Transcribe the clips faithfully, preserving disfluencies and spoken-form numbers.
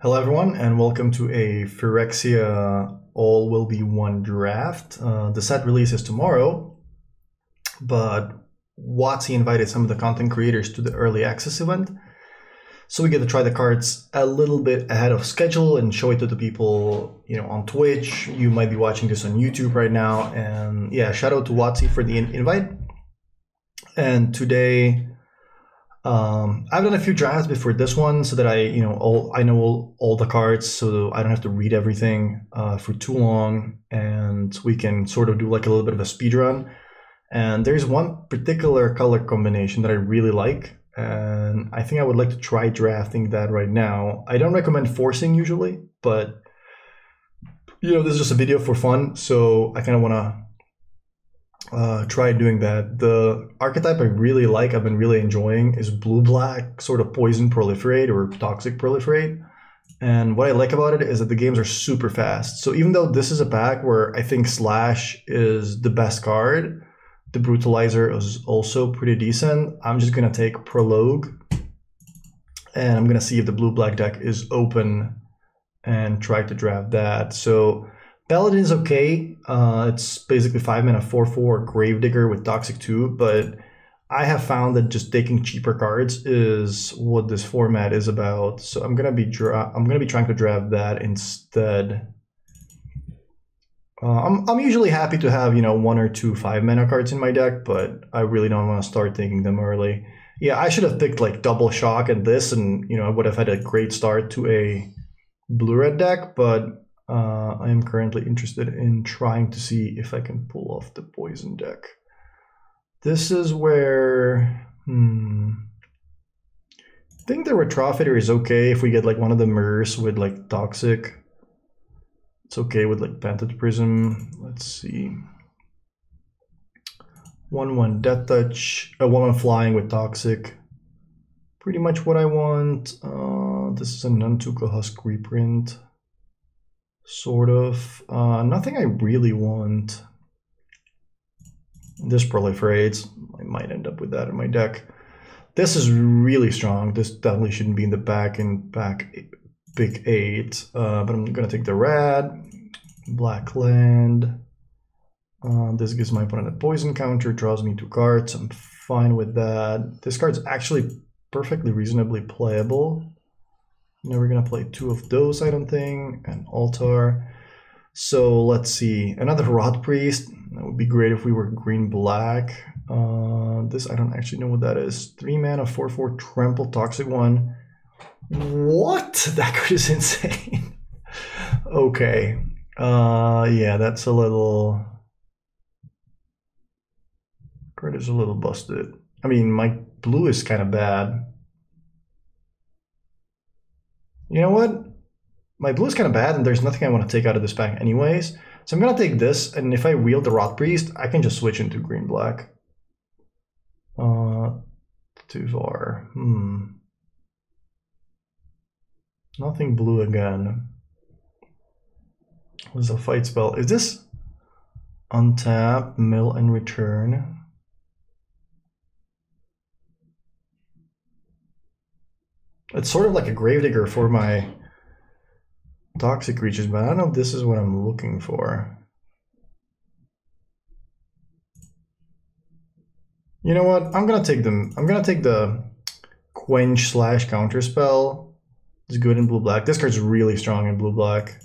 Hello everyone and welcome to a Phyrexia All Will Be One draft. Uh, the set release is tomorrow, but WotC invited some of the content creators to the early access event, so we get to try the cards a little bit ahead of schedule and show it to the people, you know, on Twitch. You might be watching this on YouTube right now, and yeah, shout out to WotC for the in invite. And today, Um, I've done a few drafts before this one so that I, you know, all, I know all, all the cards, so I don't have to read everything uh, for too long, and we can sort of do like a little bit of a speed run. And there's one particular color combination that I really like, and I think I would like to try drafting that right now. I don't recommend forcing usually, but you know, this is just a video for fun, so I kind of want to Uh, try doing that. The archetype I really like, I've been really enjoying, is blue-black, sort of poison proliferate or toxic proliferate. And what I like about it is that the games are super fast. So even though this is a pack where I think Slash is the best card, the Brutalizer is also pretty decent. I'm just going to take Prologue, and I'm going to see if the blue-black deck is open and try to draft that. So Paladin is okay. Uh, it's basically five mana, four four Gravedigger with Toxic two, but I have found that just taking cheaper cards is what this format is about. So I'm gonna be dra I'm gonna be trying to draft that instead. Uh, I'm I'm usually happy to have, you know, one or two five mana cards in my deck, but I really don't want to start taking them early. Yeah, I should have picked like Double Shock and this, and you know, I would have had a great start to a blue red deck, but Uh, I am currently interested in trying to see if I can pull off the poison deck. This is where, hmm, I think the Retrofiter is okay if we get like one of the Mirrors with like Toxic. It's okay with like Panted Prism. Let's see. one one Death Touch, uh, one one Flying with Toxic. Pretty much what I want. Uh, this is a Nantuko Husk reprint. Sort of. Uh, nothing I really want. This proliferates. I might end up with that in my deck. This is really strong. This definitely shouldn't be in the back in back big eight. Uh, but I'm gonna take the red, black land. Uh, this gives my opponent a poison counter, draws me two cards. I'm fine with that. This card's actually perfectly reasonably playable. Now we're going to play two of those, I don't think, and Altar. So let's see. Another Rod Priest. That would be great if we were green-black. Uh, this, I don't actually know what that is. three mana, four four, Trample, Toxic one. What? That card is insane. Okay. Uh, yeah, that's a little... Card is a little busted. I mean, my blue is kind of bad. You know what? My blue is kind of bad, and there's nothing I want to take out of this pack anyways. So I'm going to take this, and if I wield the Rot Priest, I can just switch into green-black. Uh, Tuvar. Hmm. Nothing blue again. What's the fight spell? Is this untap, mill, and return? It's sort of like a Gravedigger for my toxic creatures, but I don't know if this is what I'm looking for. You know what? I'm gonna take them. I'm gonna take the Quench slash Counter spell. It's good in blue black. This card's really strong in blue black.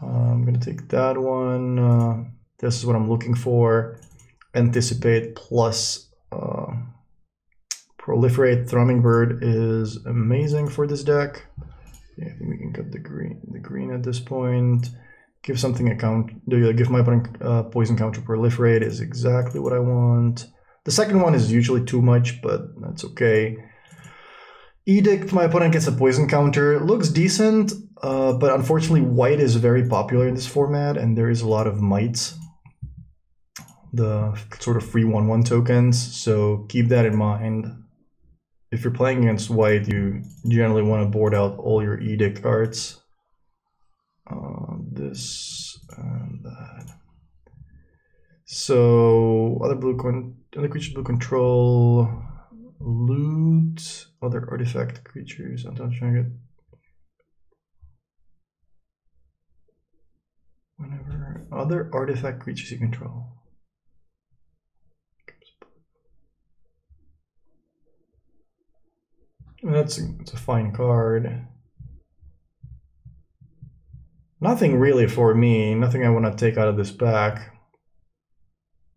Uh, I'm gonna take that one. Uh, this is what I'm looking for. Anticipate plus. Uh, Proliferate Thrummingbird is amazing for this deck. Yeah, I think we can cut the green, the green at this point. Give something a count. Give my opponent uh, poison counter. Proliferate is exactly what I want. The second one is usually too much, but that's okay. Edict. My opponent gets a poison counter. Looks decent, uh, but unfortunately, white is very popular in this format, and there is a lot of mites. The sort of free one one tokens, so keep that in mind. If you're playing against white, you generally want to board out all your edict cards. Uh, this and that. So other blue con other creatures blue control, loot, other artifact creatures. I'm not trying to get Whenever other artifact creatures you control. I mean, that's, a, that's a fine card. Nothing really for me, nothing I want to take out of this pack.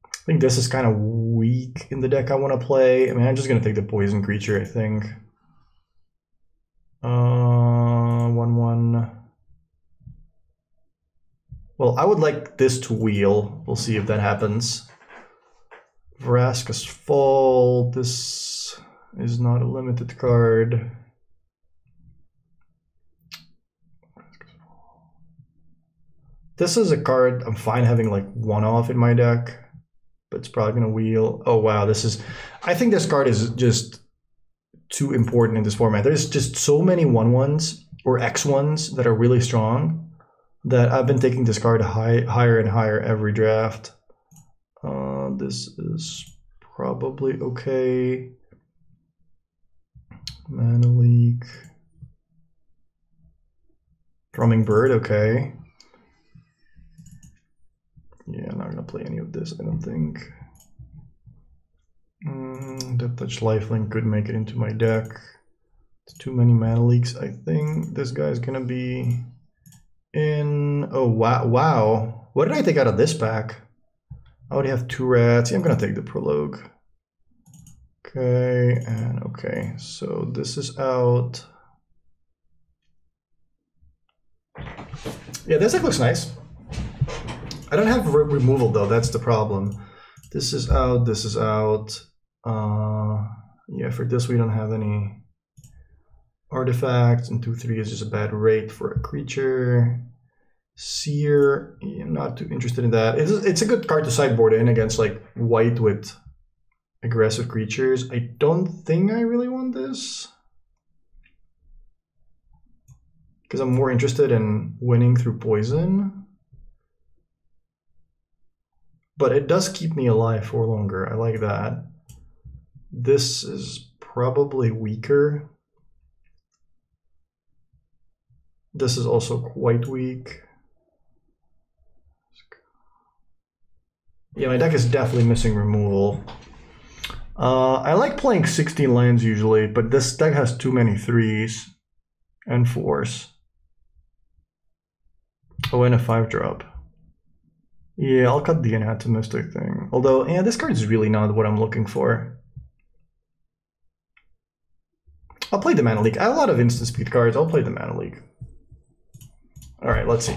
I think this is kind of weak in the deck I want to play. I mean, I'm just going to take the poison creature, I think. Uh, one, one. Well, I would like this to wheel. We'll see if that happens. Vraska's Fall. This is not a limited card. This is a card I'm fine having like one off in my deck, but it's probably gonna wheel. Oh wow, this is, I think this card is just too important in this format. There's just so many one ones or X ones that are really strong that I've been taking this card high, higher and higher every draft. Uh, this is probably okay. Mana Leak. Thrummingbird, okay. Yeah, I'm not gonna play any of this, I don't think. Mm, Death Touch Lifelink could make it into my deck. It's too many Mana Leaks, I think. This guy's gonna be in. Oh, wow. Wow. What did I take out of this pack? I already have two rats. Yeah, I'm gonna take the Prologue. Okay, and okay, so this is out. Yeah, this deck looks nice. I don't have re removal though, that's the problem. This is out, this is out. Uh, yeah, for this we don't have any artifacts, and two three is just a bad rate for a creature. Seer, I'm not too interested in that. It's, it's a good card to sideboard in against like white with aggressive creatures. I don't think I really want this, because I'm more interested in winning through poison. But it does keep me alive for longer. I like that. This is probably weaker. This is also quite weak. Yeah, my deck is definitely missing removal. Uh, I like playing sixteen lands usually, but this deck has too many threes and fours. Oh, and a five drop. Yeah, I'll cut the Anatomistic thing. Although, yeah, this card is really not what I'm looking for. I'll play the Mana Leak. I have a lot of instant speed cards. I'll play the Mana Leak. All right, let's see.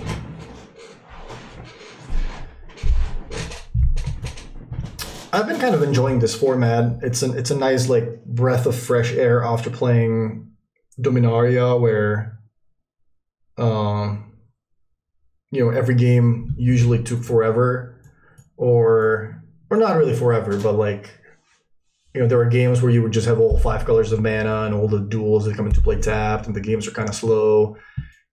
I've been kind of enjoying this format. It's an it's a nice like breath of fresh air after playing Dominaria, where um, you know, every game usually took forever, or or not really forever, but like, you know, there are games where you would just have all five colors of mana and all the duels that come into play tapped, and the games are kind of slow.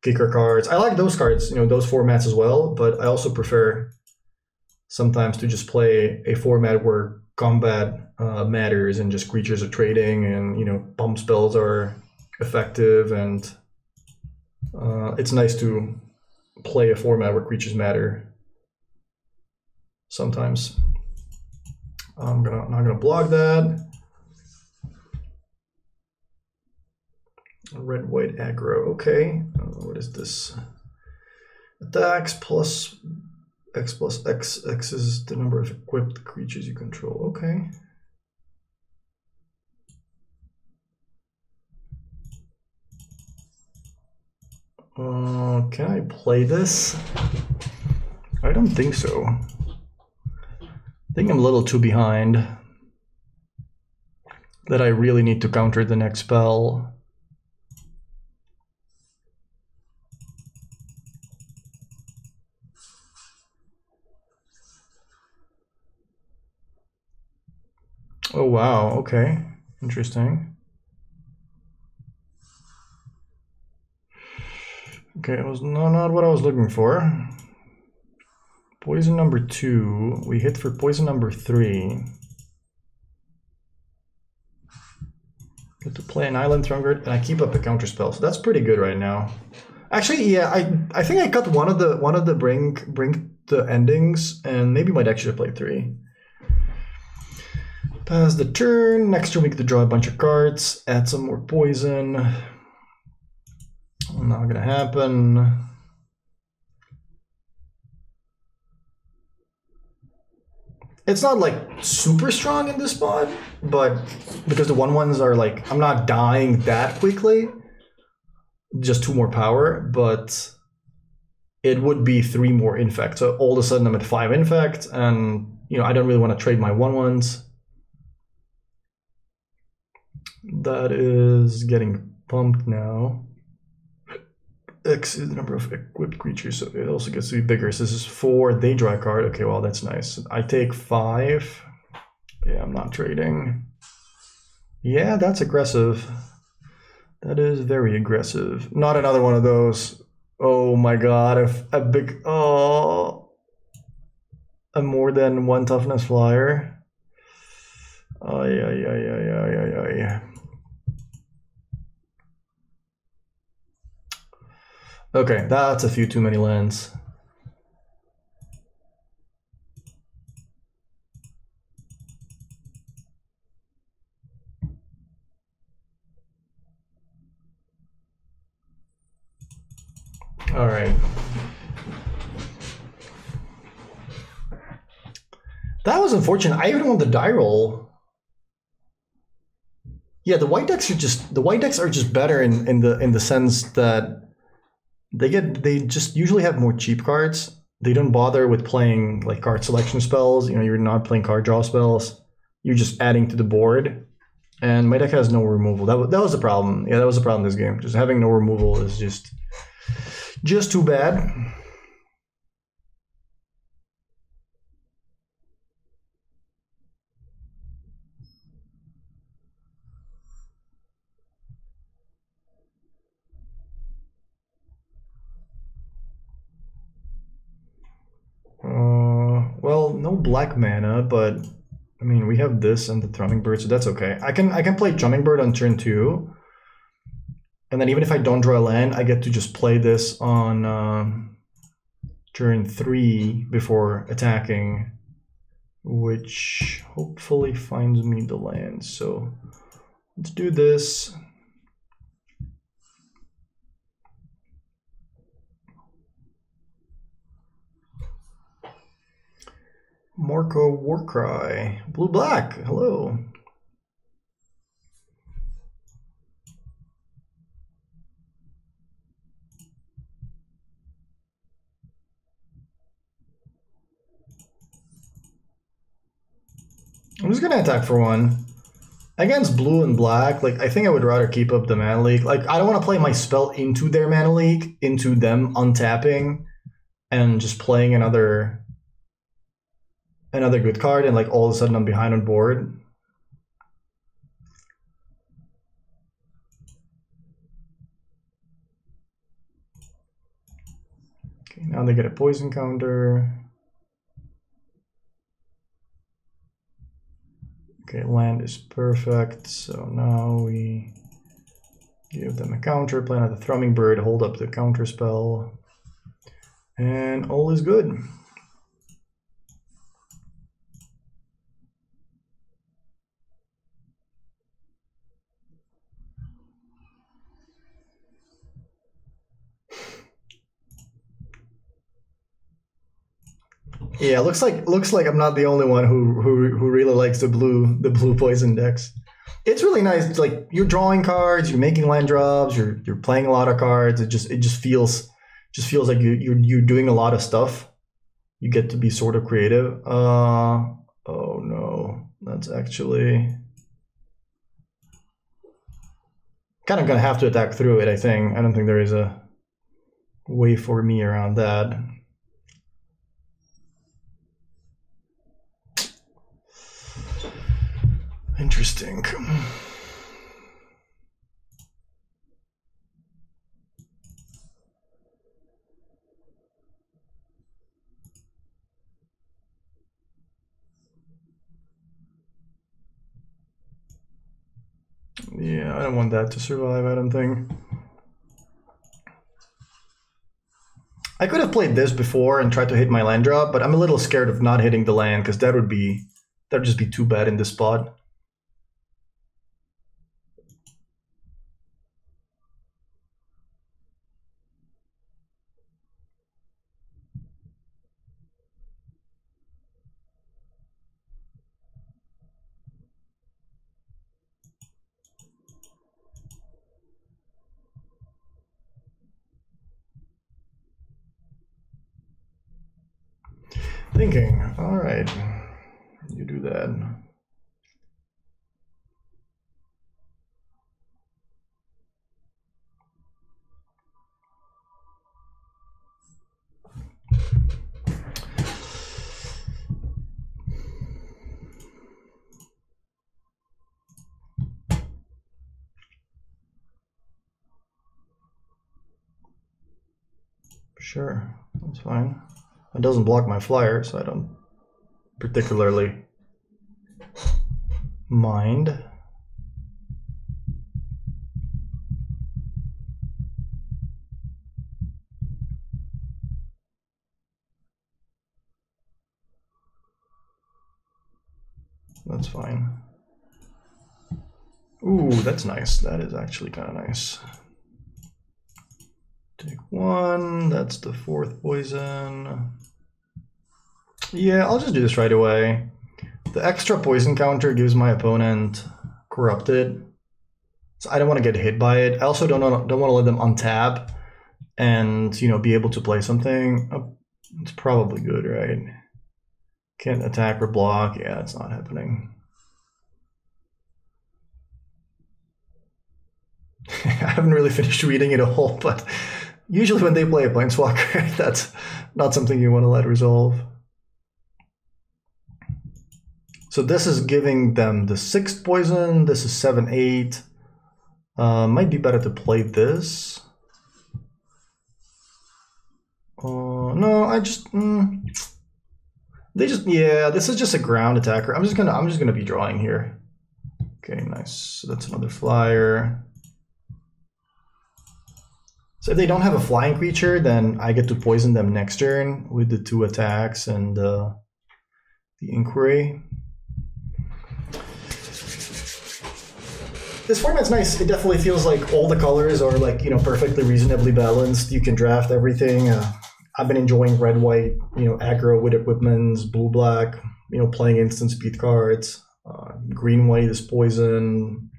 Kicker cards, I like those cards, you know, those formats as well, but I also prefer sometimes to just play a format where combat uh, matters and just creatures are trading and, you know, pump spells are effective, and uh, it's nice to play a format where creatures matter sometimes. I'm gonna, I'm not going to block that. Red, white, aggro, okay. Uh, what is this? Attacks plus... X plus X, X is the number of equipped creatures you control, okay. Uh, can I play this? I don't think so. I think I'm a little too behind that I really need to counter the next spell. Oh wow, okay, interesting. Okay, it was not, not what I was looking for. Poison number two, we hit for poison number three. Get to play an Island Thrummingbird, and I keep up the counter spell, so that's pretty good right now. Actually, yeah, I I think I cut one of the one of the bring bring the endings, and maybe my deck should have played three. Pass the turn. Next turn we get to draw a bunch of cards, add some more poison. Not gonna happen. It's not like super strong in this spot, but because the one ones are like, I'm not dying that quickly. Just two more power, but it would be three more infect. So all of a sudden I'm at five infect, and you know, I don't really want to trade my one ones. That is getting pumped now. X is the number of equipped creatures, so it also gets to be bigger. So this is four, they draw a card. Okay, well, that's nice. I take five. Yeah, I'm not trading. Yeah, that's aggressive. That is very aggressive. Not another one of those. Oh my god, if a big, oh, a more than one toughness flyer. Oh, yeah, yeah, yeah, yeah, yeah, yeah, yeah. Okay, that's a few too many lands. All right. That was unfortunate. I even want the die roll. Yeah, the white decks are just the white decks are just better in, in the in the sense that They get they just usually have more cheap cards. They don't bother with playing like card selection spells. You know, you're not playing card draw spells. You're just adding to the board. And my deck has no removal. That was that was the problem. Yeah, that was the problem in this game. Just having no removal is just just too bad. Uh, well, no black mana, but I mean we have this and the Thrummingbird, so that's okay. I can I can play Thrummingbird on turn two, and then even if I don't draw a land, I get to just play this on uh, turn three before attacking, which hopefully finds me the land. So let's do this. Marco Warcry, blue black, hello. I'm just gonna attack for one. Against blue and black, like I think I would rather keep up the Mana Leak. Like I don't wanna play my spell into their Mana Leak, into them untapping and just playing another another good card, and like all of a sudden I'm behind on board. Okay, now they get a poison counter. Okay, land is perfect, so now we give them a counter, play another Thrummingbird, hold up the counter spell, and all is good. Yeah, looks like looks like I'm not the only one who who who really likes the blue the blue poison decks. It's really nice. It's like you're drawing cards, you're making land drops, you're you're playing a lot of cards. It just it just feels just feels like you you're you're doing a lot of stuff. You get to be sort of creative. Uh oh no, that's actually kind of gonna have to attack through it. I think I don't think there is a way for me around that. Interesting. Yeah, I don't want that to survive, I don't think. I could have played this before and tried to hit my land drop, but I'm a little scared of not hitting the land because that would be that would just be too bad in this spot. Thinking, all right, you do that. Sure, that's fine. It doesn't block my flyer, so I don't particularly mind. That's fine. Ooh, that's nice. That is actually kind of nice. Take one. That's the fourth poison. Yeah, I'll just do this right away. The extra poison counter gives my opponent corrupted, so I don't want to get hit by it. I also don't want, don't want to let them untap and, you know, be able to play something. Oh, it's probably good, right? Can't attack or block. Yeah, it's not happening. I haven't really finished reading it all, but usually when they play a planeswalker, that's not something you want to let resolve. So this is giving them the sixth poison. This is seven, eight. Uh, might be better to play this. Uh, no, I just mm, they just yeah. This is just a ground attacker. I'm just gonna I'm just gonna be drawing here. Okay, nice. So that's another flyer. So if they don't have a flying creature, then I get to poison them next turn with the two attacks and uh, the inquiry. This format's nice. It definitely feels like all the colors are like, you know, perfectly reasonably balanced. You can draft everything. Uh, I've been enjoying red, white, you know, aggro with equipments, blue, black, you know, playing instant speed cards. Uh, green, white is poison.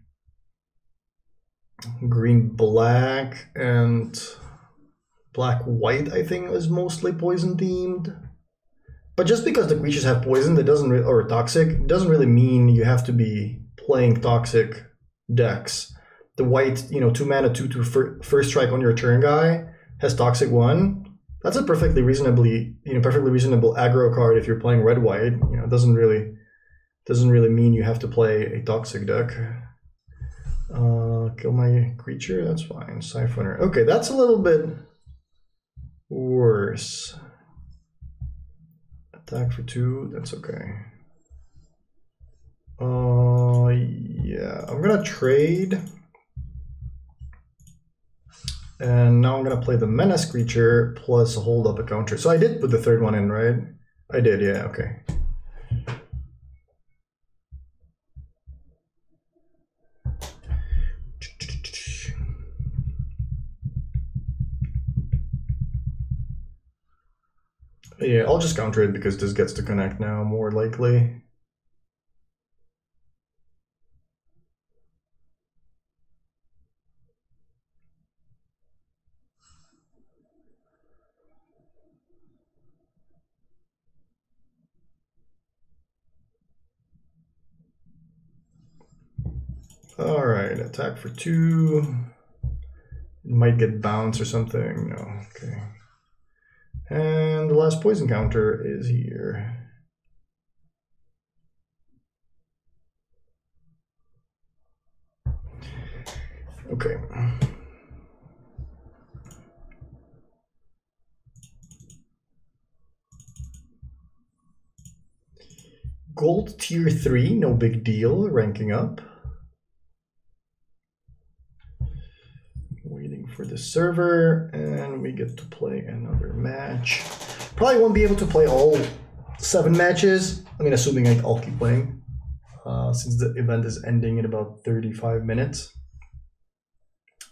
Green, black, and black, white, I think, is mostly poison themed. But just because the creatures have poison, that doesn't re or toxic, doesn't really mean you have to be playing toxic decks. The white, you know, two mana, two to fir first strike on your turn guy has toxic one. That's a perfectly reasonably, you know, perfectly reasonable aggro card if you're playing red white. You know, it doesn't really doesn't really mean you have to play a toxic deck. Uh, kill my creature. That's fine. Siphoner. Okay, that's a little bit worse. Attack for two. That's okay. Uh, yeah, I'm gonna trade. And now I'm gonna play the menace creature plus a hold up a counter. So I did put the third one in, right? I did, yeah, okay. Yeah, I'll just counter it because this gets to connect now, more likely. All right, attack for two. It might get bounce or something. No, okay. And the last poison counter is here. Okay. Gold tier three, no big deal, ranking up. for the server, and we get to play another match. Probably won't be able to play all seven matches. I mean, assuming I, I'll keep playing, uh, since the event is ending in about thirty-five minutes.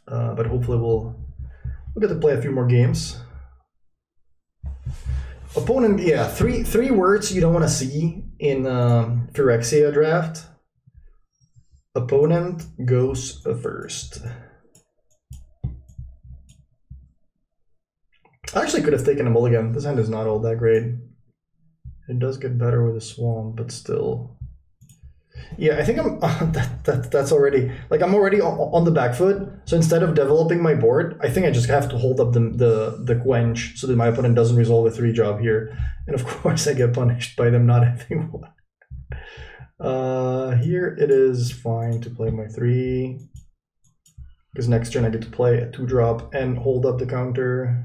Uh, but hopefully we'll, we'll get to play a few more games. Opponent, yeah, three three words you don't want to see in um, Phyrexia draft. Opponent goes first. I actually could have taken a mulligan. This hand is not all that great. It does get better with a swan, but still. Yeah, I think I'm uh, that, that that's already like I'm already on, on the back foot. So instead of developing my board, I think I just have to hold up the the the quench so that my opponent doesn't resolve a three job here. And of course, I get punished by them not having one. Uh, here it is fine to play my three because next turn I get to play a two drop and hold up the counter.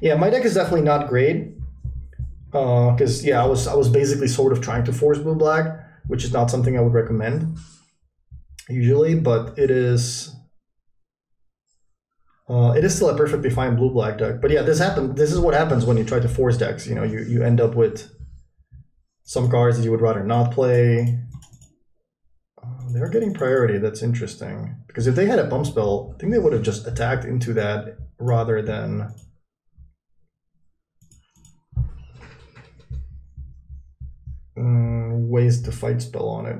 Yeah, my deck is definitely not great because uh, yeah, I was I was basically sort of trying to force blue black, which is not something I would recommend usually, but it is uh, it is still a perfectly fine blue black deck. But yeah, this happened. This is what happens when you try to force decks. You know, you you end up with some cards that you would rather not play. Uh, they're getting priority. That's interesting because if they had a pump spell, I think they would have just attacked into that rather than. Um, waste the fight spell on it.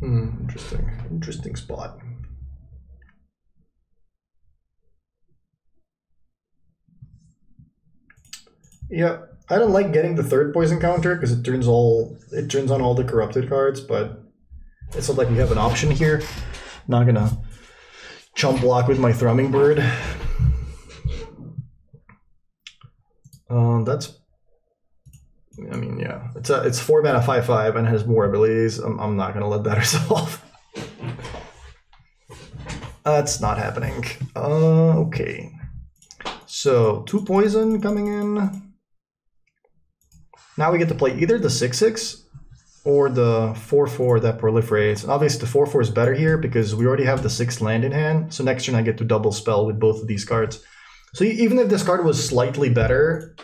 Hmm, interesting. Interesting spot. Yeah, I don't like getting the third poison counter because it turns all it turns on all the corrupted cards, but it's not like we have an option here. Not gonna chump block with my Thrummingbird. Um, that's. I mean, yeah, it's a, it's four mana five five and has more abilities. I'm, I'm not gonna let that resolve. That's not happening. Uh, okay, so two poison coming in. Now we get to play either the six six or the four four that proliferates. And obviously, the four four is better here because we already have the sixth land in hand. So next turn I get to double spell with both of these cards. So even if this card was slightly better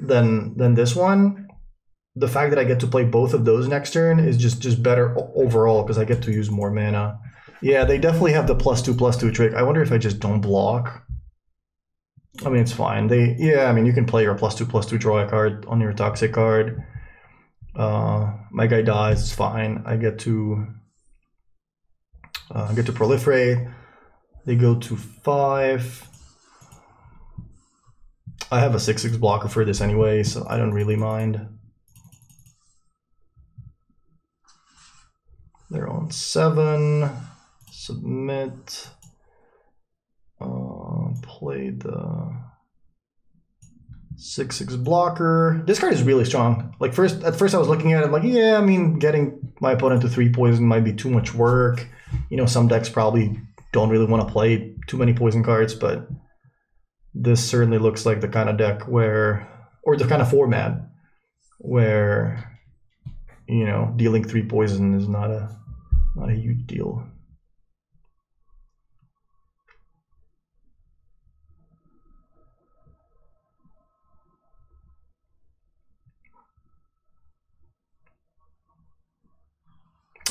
than than this one, the fact that I get to play both of those next turn is just, just better overall because I get to use more mana. Yeah, they definitely have the plus two, plus two trick. I wonder if I just don't block. I mean, it's fine. They, yeah, I mean, you can play your plus two, plus two draw a card on your toxic card. Uh, my guy dies, it's fine. I get to uh, get to proliferate. They go to five. I have a six six blocker for this anyway, so I don't really mind. They're on seven, submit, uh, play the six six blocker. This card is really strong. Like first, at first I was looking at it like, yeah, I mean, getting my opponent to three poison might be too much work. You know, some decks probably don't really want to play too many poison cards, but this certainly looks like the kind of deck where, or the kind of format where, you know, dealing three poison is not a... not a huge deal.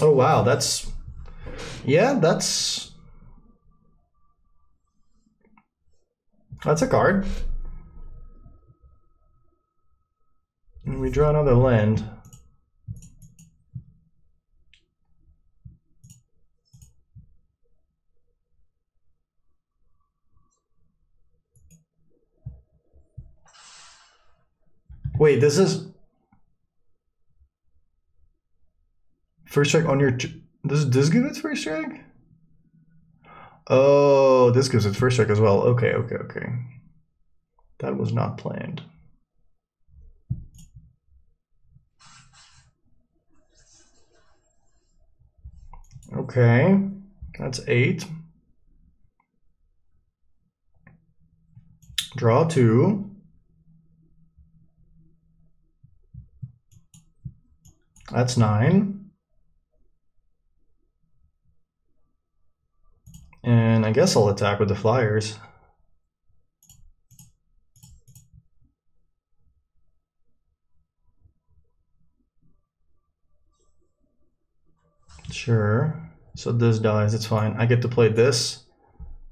Oh wow, that's... yeah, that's... that's a card. And we draw another land. Wait, this is first strike on your. Does this give it first strike? Oh, this gives it first strike as well. Okay, okay, okay. That was not planned. Okay, that's eight. Draw two. That's nine. And I guess I'll attack with the flyers. Sure. So this dies, it's fine. I get to play this,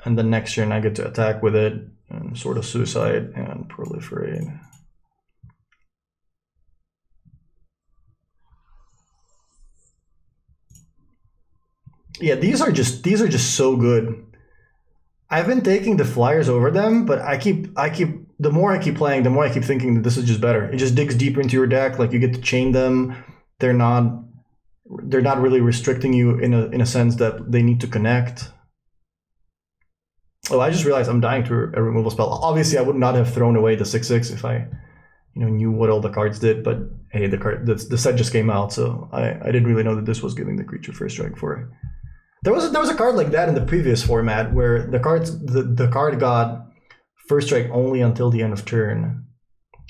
and the next turn I get to attack with it and sort of suicide and proliferate. Yeah, these are just these are just so good. I've been taking the flyers over them, but I keep I keep the more I keep playing, the more I keep thinking that this is just better. It just digs deeper into your deck. Like, you get to chain them. They're not they're not really restricting you in a in a sense that they need to connect. Oh, I just realized I'm dying to a removal spell. Obviously, I would not have thrown away the six six if I, you know, knew what all the cards did. But hey, the card the, the set just came out, so I I didn't really know that this was giving the creature first strike for it. There was a, there was a card like that in the previous format where the cards the, the card got first strike only until the end of turn,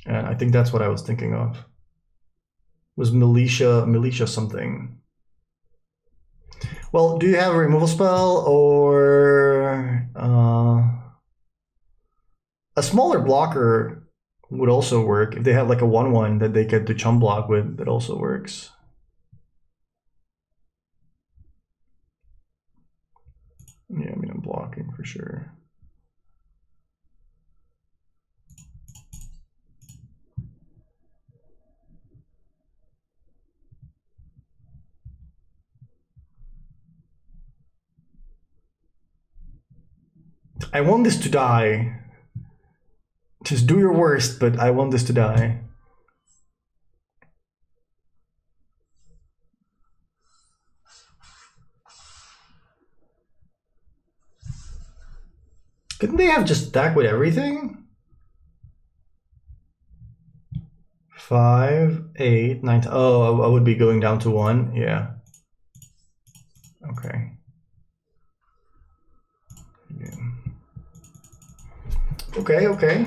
and I think that's what I was thinking of. It was militia militia something? Well, do you have a removal spell or uh, a smaller blocker would also work if they have like a one one that they get to chump block with? That also works. Yeah, I mean, I'm blocking for sure. I want this to die. Just do your worst, but I want this to die. Couldn't they have just attacked with everything? Five, eight, nine. Oh, I would be going down to one. Yeah. Okay. Yeah. Okay, okay.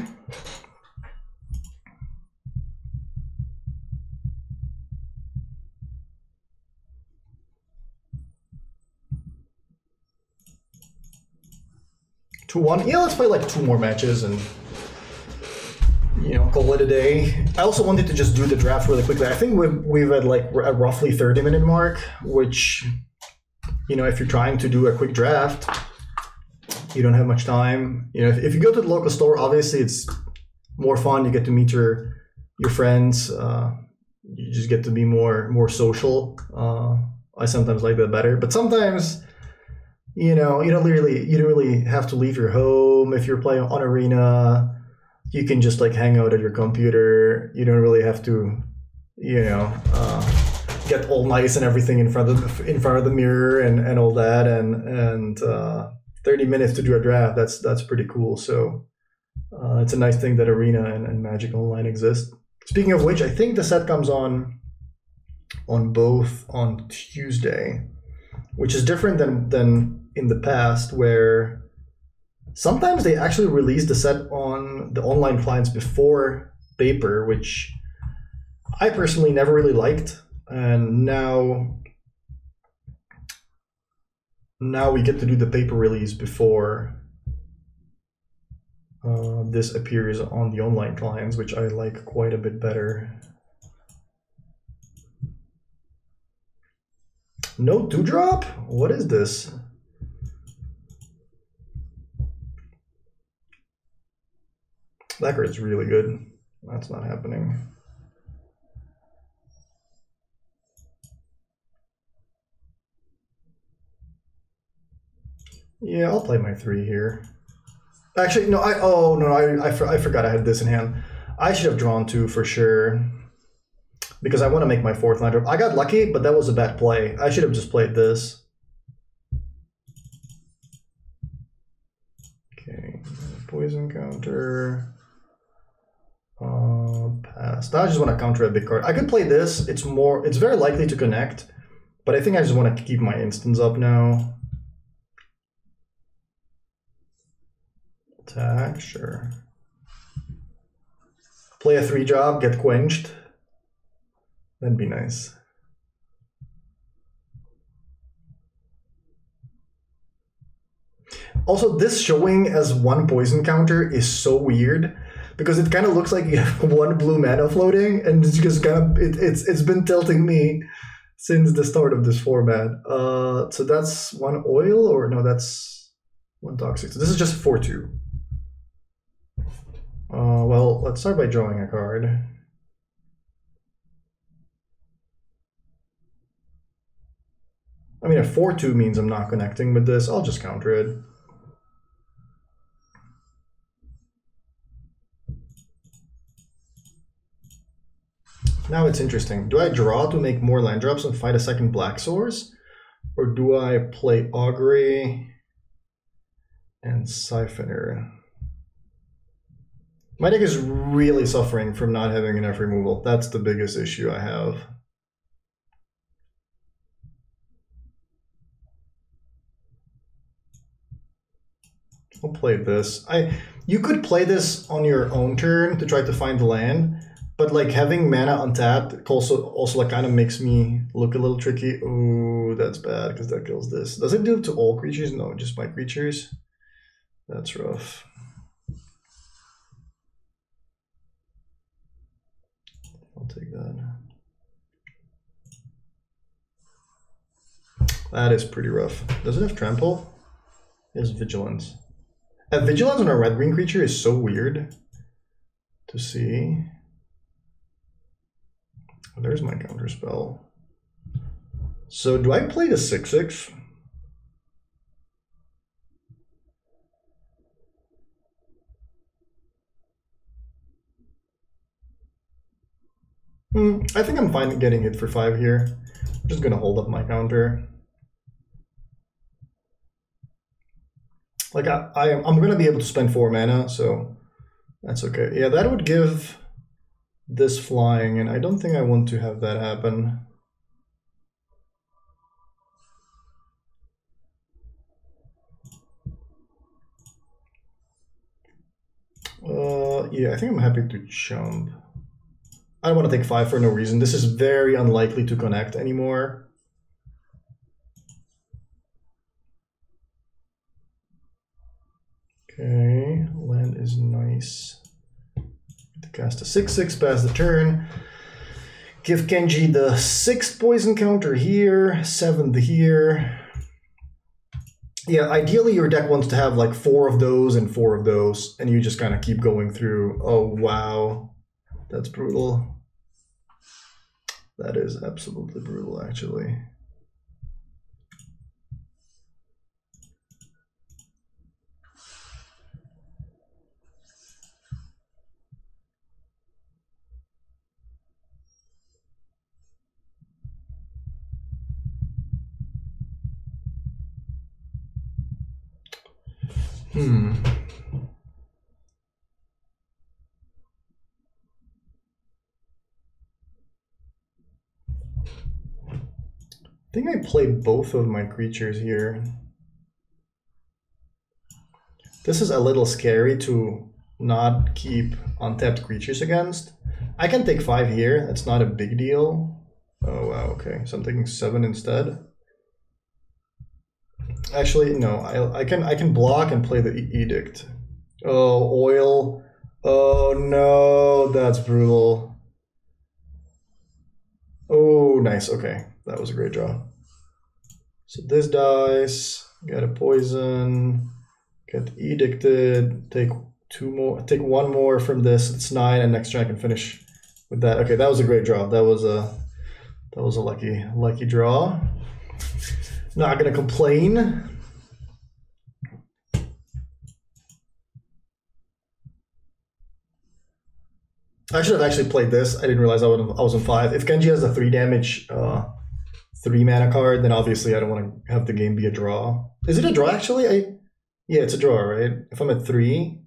two one. Yeah, let's play like two more matches and, you know, call it a day. I also wanted to just do the draft really quickly. I think we've, we've had like a roughly thirty minute mark, which, you know, if you're trying to do a quick draft, you don't have much time. You know, if, if you go to the local store, obviously it's more fun. You get to meet your your friends. Uh, you just get to be more more social. Uh, I sometimes like that better, but sometimes, you know, you don't really you don't really have to leave your home. If you're playing on Arena, you can just like hang out at your computer. You don't really have to, you know, uh, get all nice and everything in front of in front of the mirror and, and all that. And and uh, thirty minutes to do a draft. That's that's pretty cool. So uh, it's a nice thing that Arena and, and Magic Online exist. Speaking of which, I think the set comes on on both on Tuesday, which is different than than. in the past, where sometimes they actually release the set on the online clients before paper, which I personally never really liked, and now now we get to do the paper release before uh, this appears on the online clients, which I like quite a bit better. No dewdrop? What is this? That card's really good. That's not happening. Yeah, I'll play my three here. Actually, no, I, oh, no, I, I, I forgot I had this in hand. I should have drawn two for sure, because I want to make my fourth line drop. I got lucky, but that was a bad play. I should have just played this. Okay, poison counter. Uh, pass. I just want to counter a big card. I could play this. It's more. It's very likely to connect, but I think I just want to keep my instants up now. Attack, sure. Play a three drop, get quenched. That'd be nice. Also, this showing as one poison counter is so weird, because it kind of looks like you have one blue mana floating, and it's just kind of it, it's it's been tilting me since the start of this format. Uh, so that's one oil, or no, that's one toxic. So this is just four two. Uh, well, let's start by drawing a card. I mean, a four two means I'm not connecting with this. I'll just counter it. Now it's interesting. Do I draw to make more land drops and fight a second black source? Or do I play Augury and Siphoner? My deck is really suffering from not having enough removal. That's the biggest issue I have. I'll play this. I you could play this on your own turn to try to find land, but like having mana untapped also also like kind of makes me look a little tricky. Ooh, that's bad because that kills this. Does it do it to all creatures? No, just my creatures. That's rough. I'll take that. That is pretty rough. Does it have trample? It has vigilance. Uh, vigilance on a red-green creature is so weird to see. Oh, there's my counter spell. So do I play the six six? Hmm, I think I'm fine getting hit for five here. I'm just gonna hold up my counter. Like, I, I, I'm going to be able to spend four mana, so that's okay. Yeah, that would give this flying, and I don't think I want to have that happen. Uh, yeah, I think I'm happy to jump. I don't want to take five for no reason. This is very unlikely to connect anymore. Okay, land is nice. To cast a six six, pass the turn. Give Kenji the sixth poison counter here, seventh here. Yeah, ideally your deck wants to have like four of those and four of those, and you just kind of keep going through. Oh wow, that's brutal. That is absolutely brutal, actually. Hmm. I think I play both of my creatures here. This is a little scary to not keep untapped creatures against. I can take five here, that's not a big deal. Oh wow, okay, so I'm taking seven instead. Actually, no, I, I can I can block and play the edict. Oh, oil. Oh, no, that's brutal. Oh, nice. Okay, that was a great draw. So this dies, get a poison, get edicted, take two more, take one more from this. It's nine, and next turn I can finish with that. Okay, that was a great draw. That was a that was a lucky lucky draw. Not gonna complain. I should have actually played this. I didn't realize I was on five. If Kenji has a three damage, uh, three mana card, then obviously I don't want to have the game be a draw. Is it a draw actually? I, yeah, it's a draw, right? If I'm at three,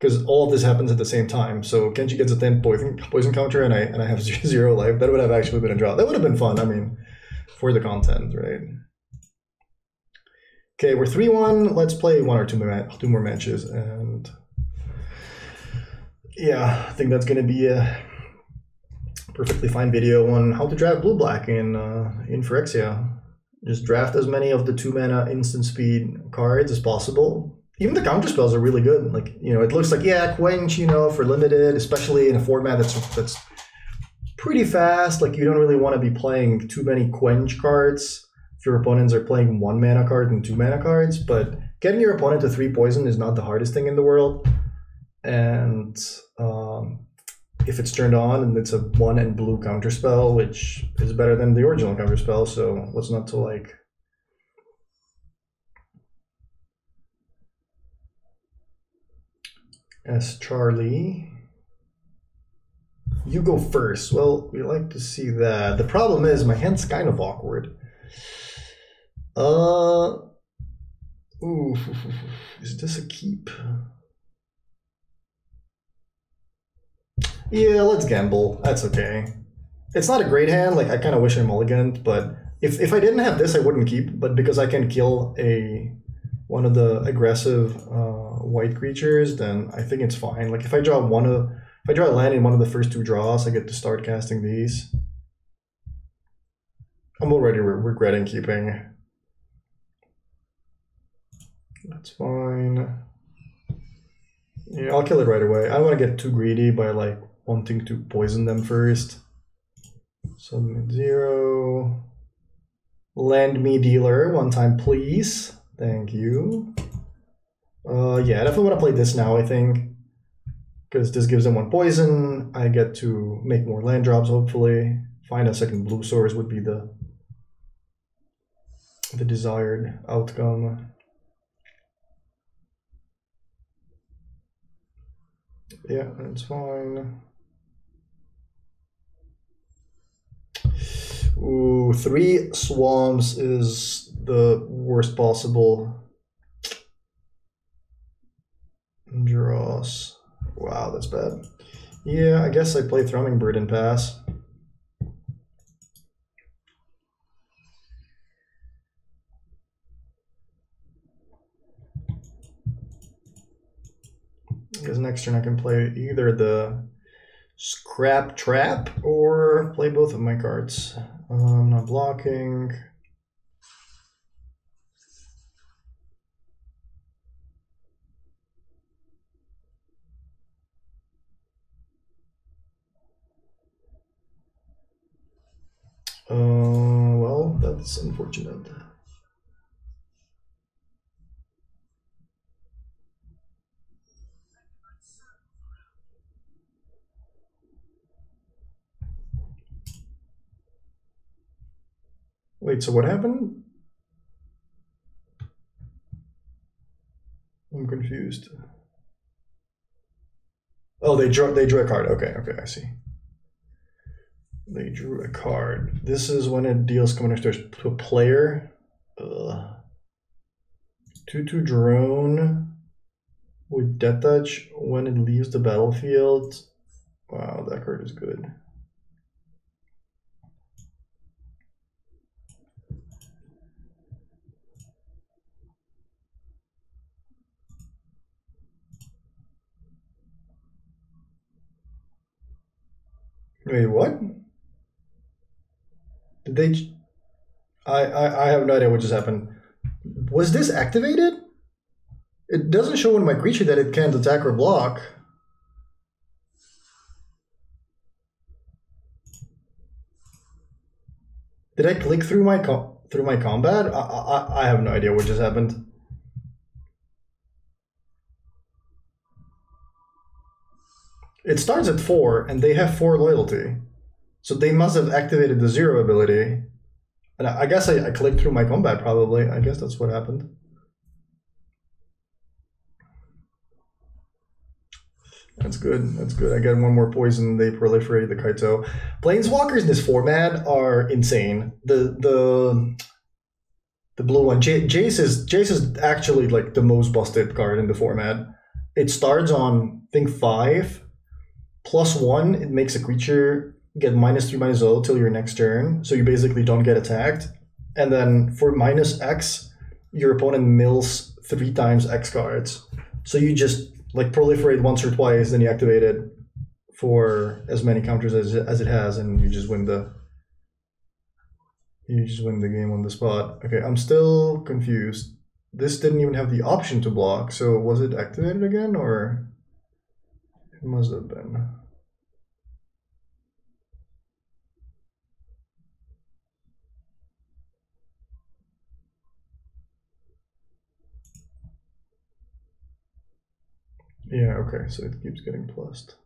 because all of this happens at the same time. So Kenji gets a ten poison poison counter, and I and I have zero life. That would have actually been a draw. That would have been fun. I mean, for the content, right? Okay, we're three one. Let's play one or two more, two more matches, and yeah, I think that's gonna be a perfectly fine video on how to draft blue black in uh, in Phyrexia. Just draft as many of the two mana instant speed cards as possible. Even the counter spells are really good. Like, you know, it looks like, yeah, Quench, you know, for limited, especially in a format that's that's pretty fast. Like, you don't really want to be playing too many Quench cards if your opponents are playing one mana card and two mana cards. But getting your opponent to three poison is not the hardest thing in the world. And um, if it's turned on and it's a one and blue counter spell, which is better than the original counter spell, so what's not to like? As Charlie, you go first. Well, we like to see that. The problem is my hand's kind of awkward. Uh, ooh, is this a keep? Yeah, let's gamble. That's okay. It's not a great hand. Like, I kind of wish I mulliganed, but if if I didn't have this, I wouldn't keep. But because I can kill a one of the aggressive uh, white creatures, then I think it's fine. Like, if I draw one of if I draw a land in one of the first two draws, I get to start casting these. I'm already re regretting keeping. That's fine. Yeah, I'll kill it right away. I don't want to get too greedy by like wanting to poison them first. So mid-zero. Land me dealer one time, please. Thank you. Uh, yeah, I definitely want to play this now, I think. Because this gives them one poison. I get to make more land drops, hopefully. Find a second blue source would be the, the desired outcome. Yeah, that's fine. Ooh, three swamps is the worst possible draws. Wow, that's bad. Yeah, I guess I play Thrummingbird and pass. Because next turn I can play either the Scrap Trap or play both of my cards. I'm not blocking. Uh, well, that's unfortunate. Wait, so what happened? I'm confused. Oh, they drew they drew a card. Okay, okay, I see. They drew a card. This is when it deals commander stairs to a player. Ugh. two two drone with death touch when it leaves the battlefield. Wow, that card is good. Wait, what? Did they... I, I, I have no idea what just happened. Was this activated? It doesn't show in my creature that it can't attack or block. Did I click through my com through my combat? I, I, I have no idea what just happened. It starts at four, and they have four loyalty. So they must have activated the zero ability. And I guess I, I clicked through my combat, probably. I guess that's what happened. That's good. That's good. I got one more poison. They proliferated the Kaito. Planeswalkers in this format are insane. The the the blue one. J Jace is Jace is actually like the most busted card in the format. It starts on I think five. Plus one, it makes a creature get minus three, minus zero till your next turn, so you basically don't get attacked. And then for minus X, your opponent mills three times X cards. So you just like proliferate once or twice, then you activate it for as many counters as as it has, and you just win the You just win the game on the spot. Okay, I'm still confused. This didn't even have the option to block, so was it activated again, or? It must have been. Yeah, okay, so it keeps getting plussed.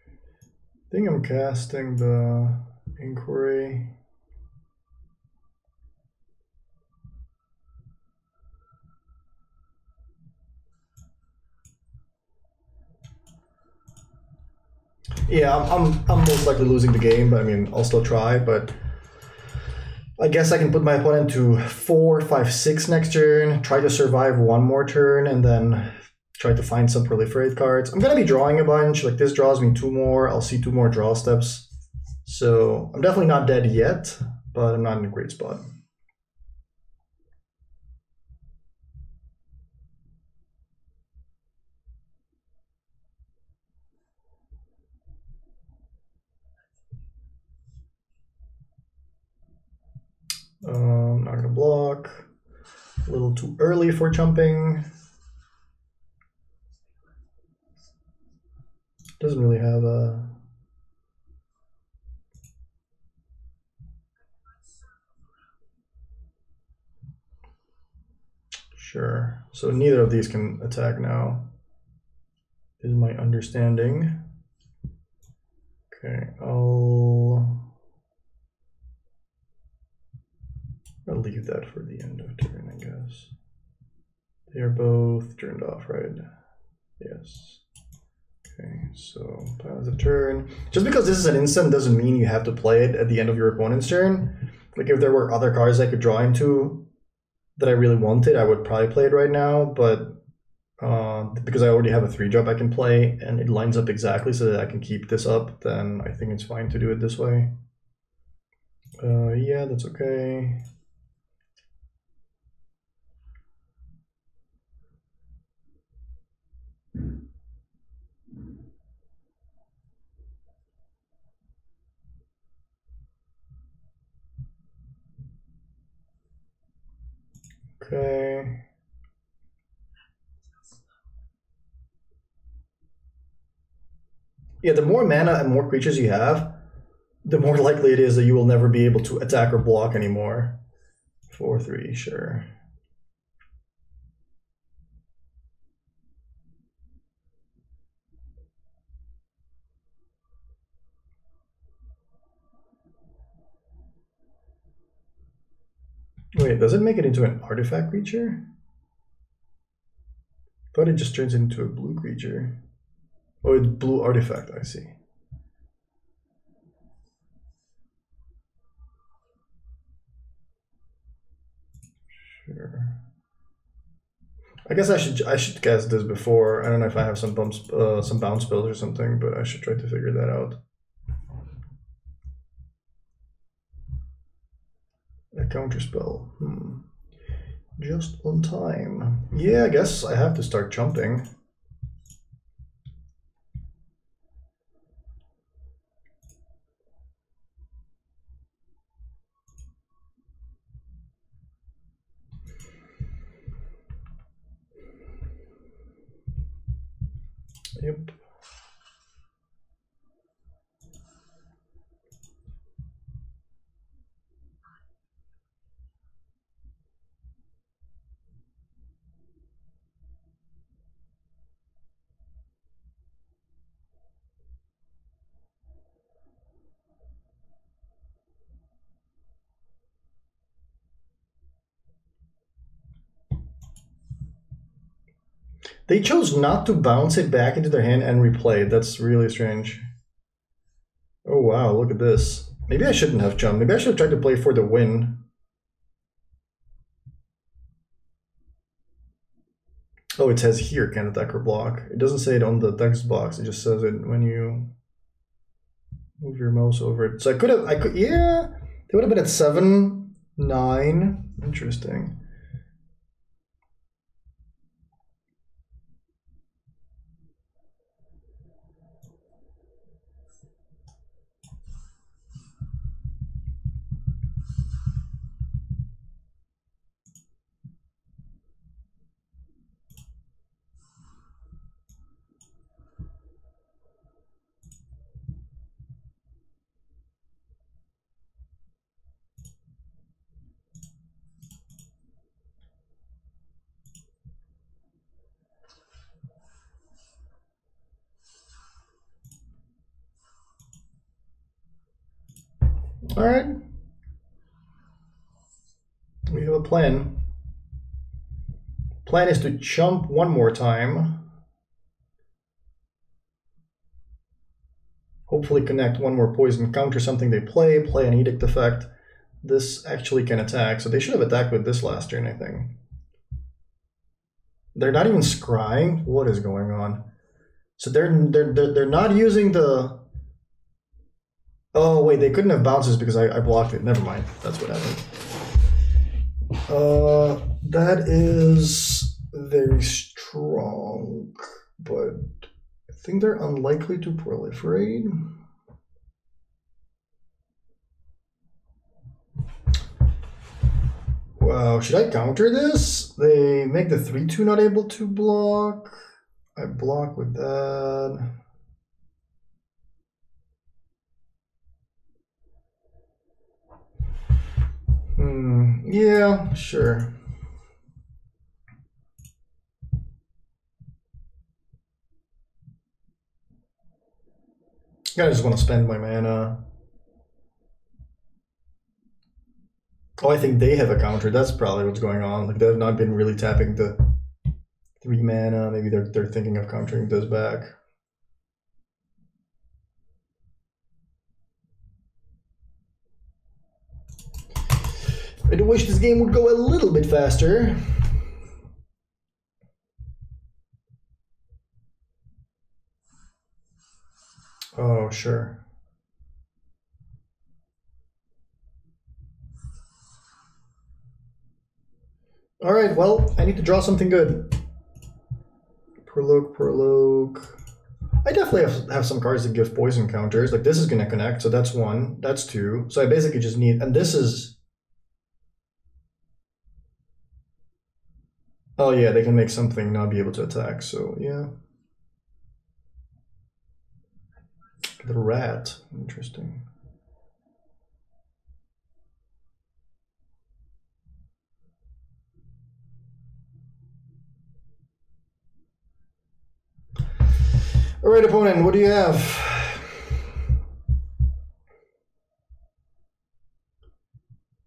I think I'm casting the inquiry. Yeah, I'm, I'm, I'm most likely losing the game, but I mean, I'll still try, but I guess I can put my opponent to four, five, six next turn, try to survive one more turn, and then try to find some proliferate cards. I'm going to be drawing a bunch. Like, this draws me two more. I'll see two more draw steps. So I'm definitely not dead yet, but I'm not in a great spot. Um, not gonna block. A little too early for jumping. Doesn't really have a. Sure. So neither of these can attack now, is my understanding. Okay, I'll. I'll leave that for the end of turn, I guess. They are both turned off, right? Yes. Okay, so pile of turn. Just because this is an instant doesn't mean you have to play it at the end of your opponent's turn. Like, if there were other cards I could draw into that I really wanted, I would probably play it right now, but uh, because I already have a three drop I can play and it lines up exactly so that I can keep this up, then I think it's fine to do it this way. Uh, yeah, that's okay. Okay. Yeah, the more mana and more creatures you have, the more likely it is that you will never be able to attack or block anymore. Four, three, sure. Wait, does it make it into an artifact creature? I thought it just turns into a blue creature. Oh, it's blue artifact, I see. Sure. I guess I should I should cast this before. I don't know if I have some bumps, uh, some bounce spells or something, but I should try to figure that out. A counter spell. Hmm. Just on time. Yeah, I guess I have to start jumping. Yep. They chose not to bounce it back into their hand and replay it. That's really strange. Oh wow, look at this. Maybe I shouldn't have jumped. Maybe I should have tried to play for the win. Oh, it says here, can attack or block. It doesn't say it on the text box. It just says it when you move your mouse over it. So I could have, I could, yeah. They would have been at seven, nine. Interesting. All right. We have a plan. Plan is to chump one more time. Hopefully connect one more poison, counter something they play, play an edict effect. This actually can attack, so they should have attacked with this last turn, I think. They're not even scrying? What is going on? So they're they're they're, they're not using the... Oh wait, they couldn't have bounces because I, I blocked it. Never mind. That's what happened. Uh, that is very strong, but I think they're unlikely to proliferate. Wow, should I counter this? They make the three two not able to block. I block with that. Hmm, yeah, sure. I just want to spend my mana. Oh, I think they have a counter. That's probably what's going on. Like, they've not been really tapping the three mana. Maybe they're they're thinking of countering this back. I do wish this game would go a little bit faster. Oh, sure. All right, well, I need to draw something good. Prologue, prologue. I definitely have, have some cards that give poison counters. Like, this is going to connect, so that's one, that's two. So I basically just need, and this is... Oh yeah, they can make something not be able to attack, so yeah. The rat, interesting. All right, opponent, what do you have?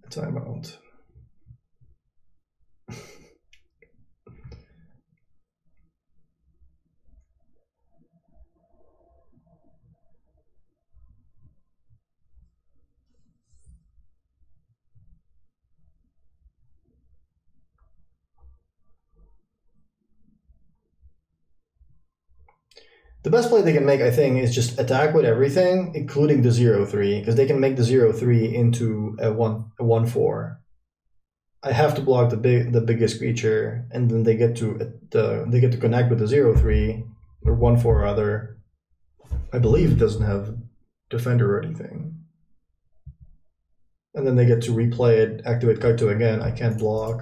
A timeout. The best play they can make, I think, is just attack with everything, including the zero three, because they can make the zero three into a one a one four. I have to block the big the biggest creature, and then they get to the they get to connect with the zero three or one four or other. I believe it doesn't have defender or anything, and then they get to replay it, activate Kaito again. I can't block.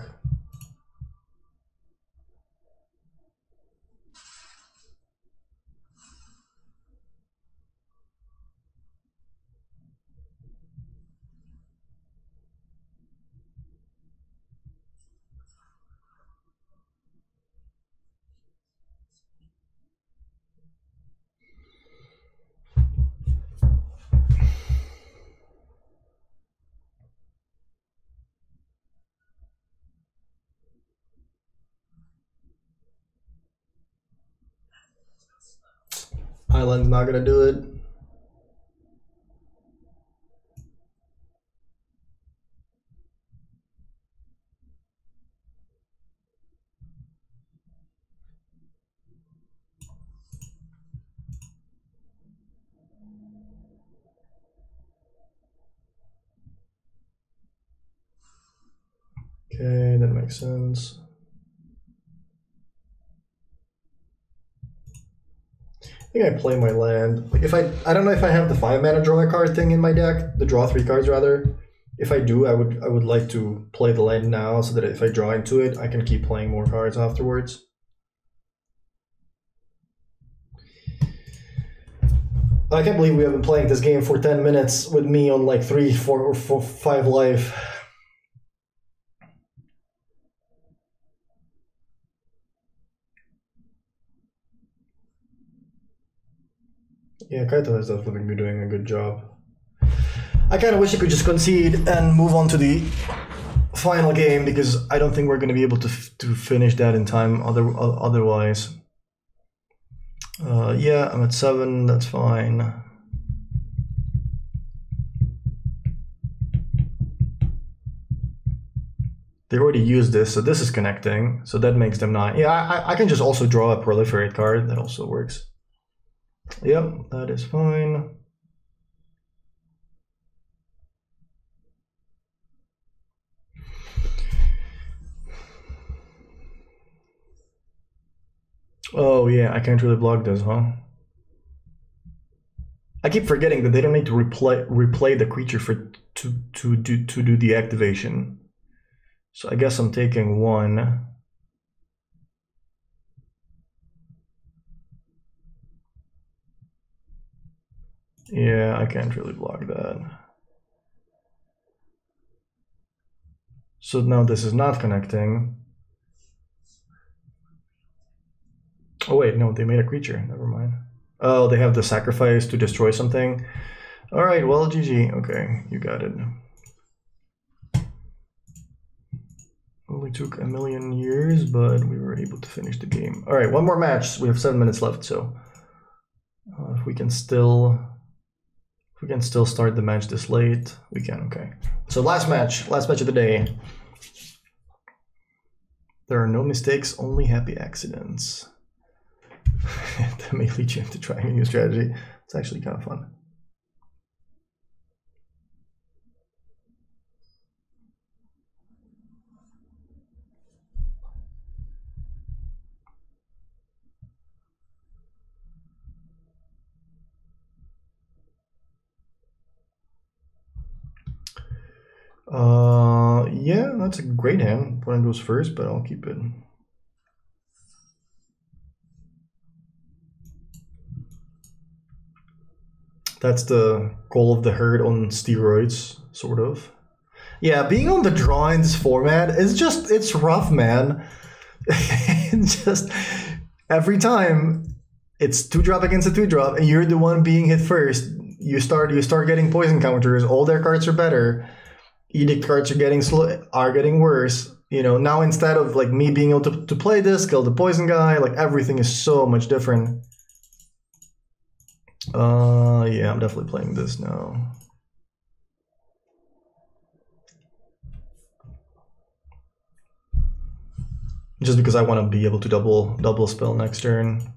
Island's not gonna do it. Okay, that makes sense. I think I play my land. Like if I, I don't know if I have the five mana draw a card thing in my deck, the draw three cards rather. If I do, I would I would like to play the land now so that if I draw into it, I can keep playing more cards afterwards. I can't believe we have been playing this game for ten minutes with me on like three, four, or four, five life. Yeah, Kaito has definitely been doing a good job. I kind of wish I could just concede and move on to the final game, because I don't think we're going to be able to f to finish that in time other otherwise. Uh, yeah, I'm at seven, that's fine. They already used this, so this is connecting, so that makes them nine. Yeah, I, I can just also draw a proliferate card, that also works. Yep, that is fine. Oh yeah, I can't really block this, huh? I keep forgetting that they don't need to replay replay the creature for to to do to do the activation. So I guess I'm taking one. Yeah, I can't really block that. So now this is not connecting. Oh wait, no, they made a creature, never mind. Oh, they have the sacrifice to destroy something. All right, well, G G, okay, you got it. Only took a million years, but we were able to finish the game. All right, one more match, we have seven minutes left, so uh, if we can still, if we can still start the match this late, we can, okay. So last match, last match of the day. There are no mistakes, only happy accidents. That may lead you into trying a new strategy. It's actually kind of fun. Uh, yeah, that's a great hand. Opponent goes first, but I'll keep it. That's the Call of the Herd on steroids, sort of. Yeah, being on the draw in this format is just, it's rough, man. Just every time it's two drop against a two drop and you're the one being hit first. You start you start getting poison counters, all their cards are better. Edict cards are getting slow, are getting worse. You know, now instead of like me being able to, to play this, kill the poison guy, like everything is so much different. Uh, yeah, I'm definitely playing this now. Just because I want to be able to double double spell next turn.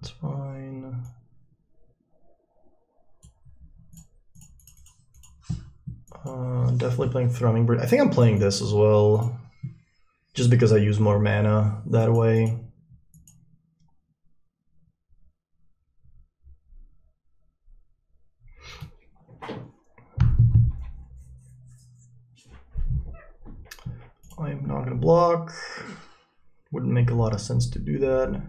That's fine. Uh, definitely playing Thrummingbird. I think I'm playing this as well, just because I use more mana that way. I'm not gonna block. Wouldn't make a lot of sense to do that.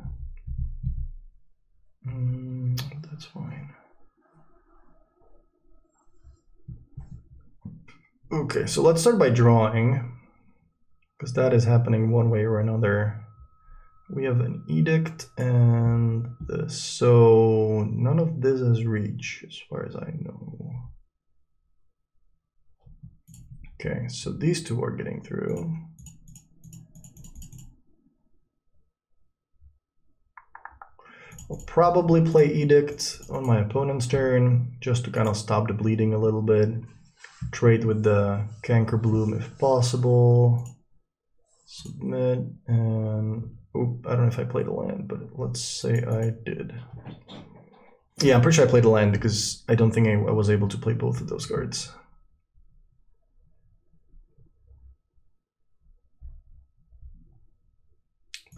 Mm, that's fine. Okay, so let's start by drawing, because that is happening one way or another. We have an edict and this, so none of this has reach as far as I know. Okay, so these two are getting through. I'll probably play edict on my opponent's turn just to kind of stop the bleeding a little bit. Trade with the Canker Bloom if possible. Submit and oop, I don't know if I played a land, but let's say I did. Yeah, I'm pretty sure I played a land because I don't think I, I was able to play both of those cards.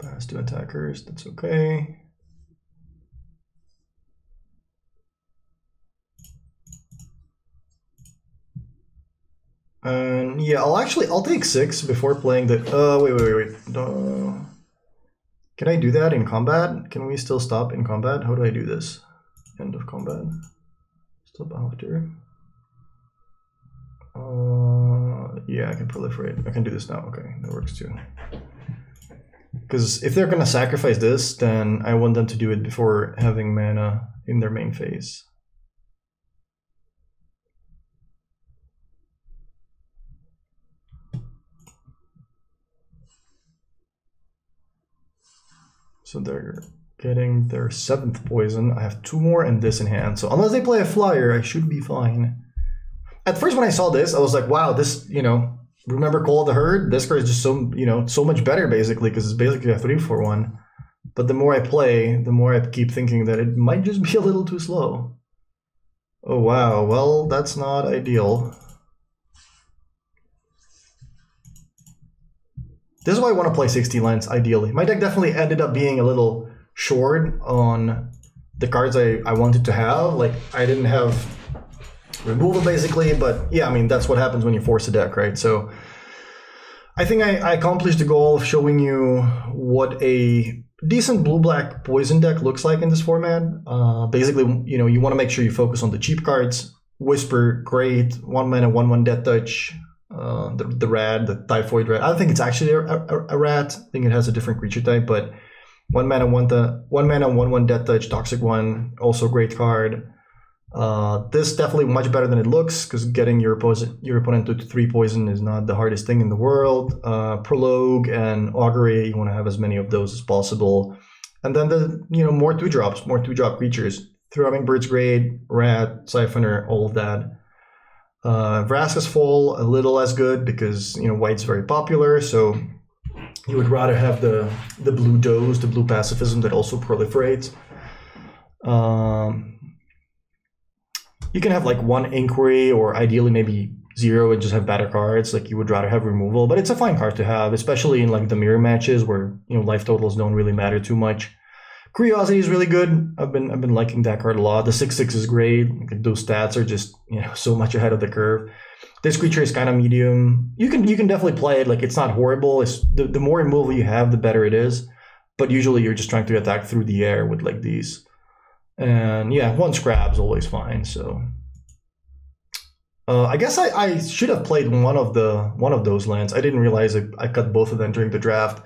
Pass to attackers, that's okay. And yeah, I'll actually, I'll take six before playing the, uh, wait, wait, wait, wait. Uh, can I do that in combat? Can we still stop in combat? How do I do this? End of combat. Stop after. Uh, yeah, I can proliferate. I can do this now. Okay, that works too. Because if they're gonna sacrifice this, then I want them to do it before having mana in their main phase. So they're getting their seventh poison. I have two more and this in hand. So unless they play a flyer, I should be fine. At first when I saw this, I was like, wow, this, you know, remember Call of the Herd? This card is just so, you know, so much better basically, because it's basically a three four one. But the more I play, the more I keep thinking that it might just be a little too slow. Oh wow, well, that's not ideal. This is why I want to play sixty lands, ideally. My deck definitely ended up being a little short on the cards I, I wanted to have. Like, I didn't have removal, basically, but yeah, I mean, that's what happens when you force a deck, right? So I think I, I accomplished the goal of showing you what a decent blue-black poison deck looks like in this format. Uh, basically, you know, you want to make sure you focus on the cheap cards. Whisper, great, one mana, one one death touch. Uh, the, the rat, the typhoid rat. I don't think it's actually a, a, a rat. I think it has a different creature type, but one mana, one the one mana, one one death touch, toxic one, also great card. Uh, this definitely much better than it looks, because getting your opponent your opponent to three poison is not the hardest thing in the world. Uh, Prologue and Augury, you want to have as many of those as possible, and then the you know more two drops, more two drop creatures. Thrummingbird's great, rat, siphoner, all of that. Uh, Vraska's Fall, a little less good because, you know, white's very popular, so you would rather have the, the blue doze, the blue pacifism that also proliferates. Um, you can have like one inquiry or ideally maybe zero and just have better cards, like you would rather have removal, but it's a fine card to have, especially in like the mirror matches where, you know, life totals don't really matter too much. Curiosity is really good. I've been I've been liking that card a lot. The six six is great. Those stats are just, you know, so much ahead of the curve. This creature is kind of medium. You can you can definitely play it. Like, it's not horrible. It's the, the more removal you have, the better it is. But usually you're just trying to attack through the air with like these. And yeah, one scrap is always fine. So uh, I guess I, I should have played one of the one of those lands. I didn't realize I, I cut both of them during the draft.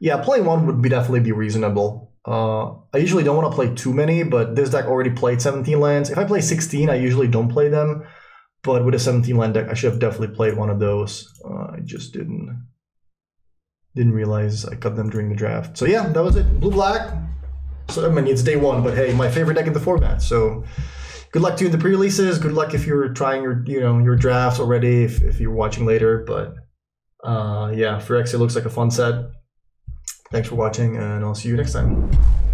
Yeah, playing one would be definitely be reasonable. Uh, I usually don't want to play too many, but this deck already played seventeen lands. If I play sixteen, I usually don't play them, but with a seventeen land deck, I should have definitely played one of those. Uh, I just didn't didn't realize I cut them during the draft. So yeah, that was it. Blue-black. So, I mean, it's day one, but hey, my favorite deck in the format. So good luck to you in the pre-releases. Good luck if you're trying your you know your drafts already. If if you're watching later, but uh, yeah, Phyrexia looks like a fun set. Thanks for watching, and I'll see you next time.